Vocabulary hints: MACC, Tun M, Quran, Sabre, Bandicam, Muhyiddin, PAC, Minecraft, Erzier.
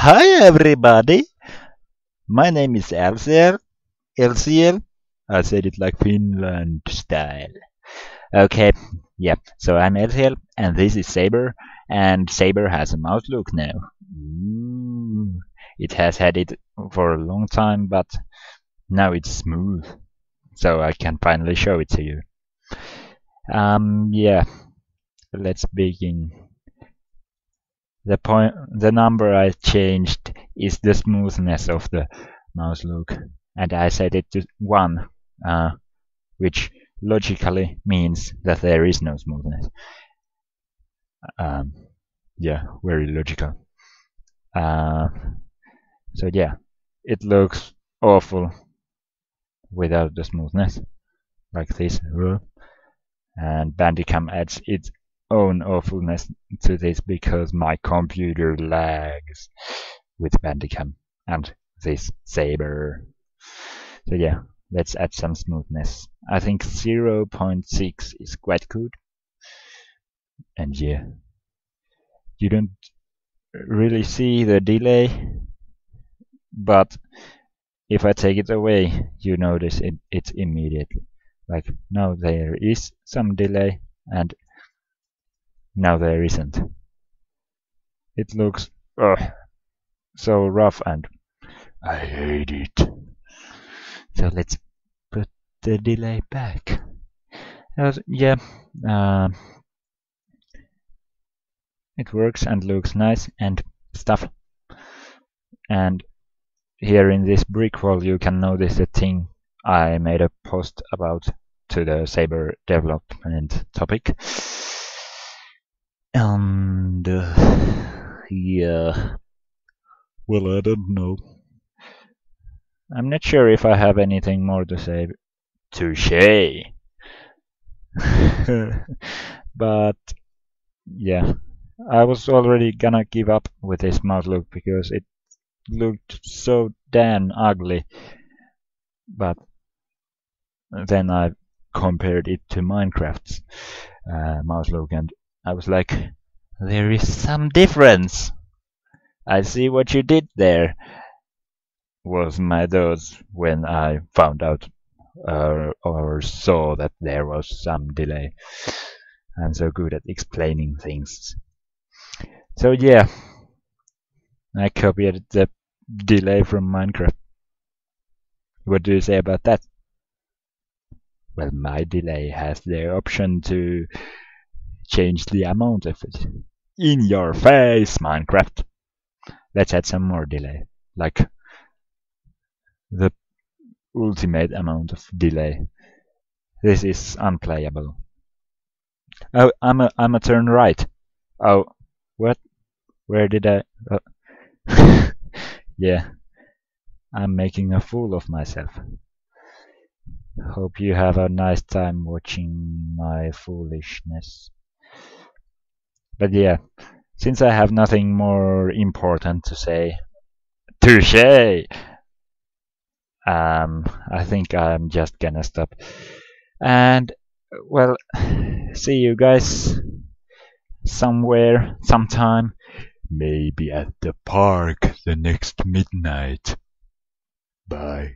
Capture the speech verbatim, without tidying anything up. Hi everybody, my name is Erzier, Erzier, I said it like Finland style. Okay, yeah, so I'm Erzier and this is Sabre, and Sabre has a mouse look now. Ooh, it has had it for a long time, but now it's smooth, so I can finally show it to you. Um, yeah, let's begin. The point, the number I changed is the smoothness of the mouse look, and I set it to one, uh, which logically means that there is no smoothness. Um, yeah, very logical. Uh, so yeah, it looks awful without the smoothness, like this. And Bandicam adds its own awfulness to this because my computer lags with Bandicam and this Sabre. So yeah, let's add some smoothness. I think zero point six is quite good. And yeah, you don't really see the delay, but if I take it away, you notice it, it immediately. Like now there is some delay and now there isn't. It looks uh, so rough and I hate it. So let's put the delay back. Uh, yeah, uh, it works and looks nice and stuff. And here in this brick wall you can notice a thing I made a post about to the Sabre development topic. And uh, yeah, well, I don't know. I'm not sure if I have anything more to say. Touché. But yeah, I was already gonna give up with this mouse look because it looked so damn ugly. But then I compared it to Minecraft's uh, mouse look and I was like, there is some difference. I see what you did there, was my thoughts when I found out uh, or saw that there was some delay. I'm so good at explaining things. So yeah, I copied the delay from Minecraft. What do you say about that? Well, my delay has the option to change the amount of it. In your face, Minecraft! Let's add some more delay, like the ultimate amount of delay. This is unplayable. Oh, I'm a, I'm a turn right. Oh, what? Where did I... Oh. Yeah, I'm making a fool of myself. Hope you have a nice time watching my foolishness. But yeah, since I have nothing more important to say, touché! Um, I think I'm just gonna stop. And, well, see you guys somewhere, sometime. Maybe at the park the next midnight. Bye.